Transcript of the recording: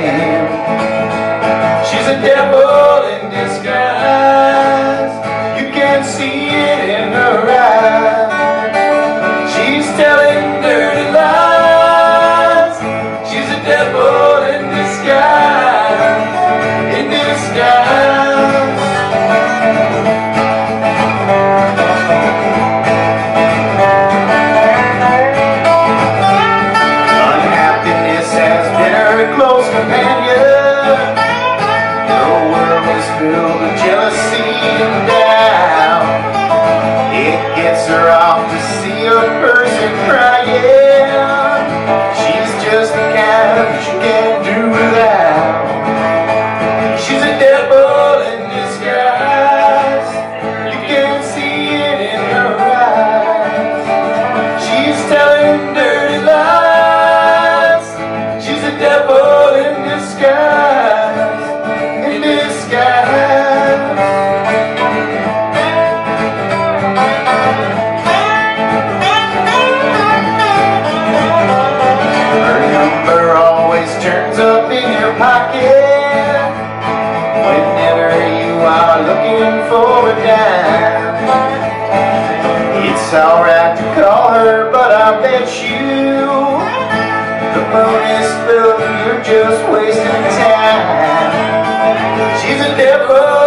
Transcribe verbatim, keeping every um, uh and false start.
name. She's a devil in disguise. You can see it in her eyes. She's telling dirty lies. She's a devil in disguise. In disguise. Unhappiness has been her close companion. It's alright to call her, but I bet you the moon is filled and you're just wasting time. She's a devil.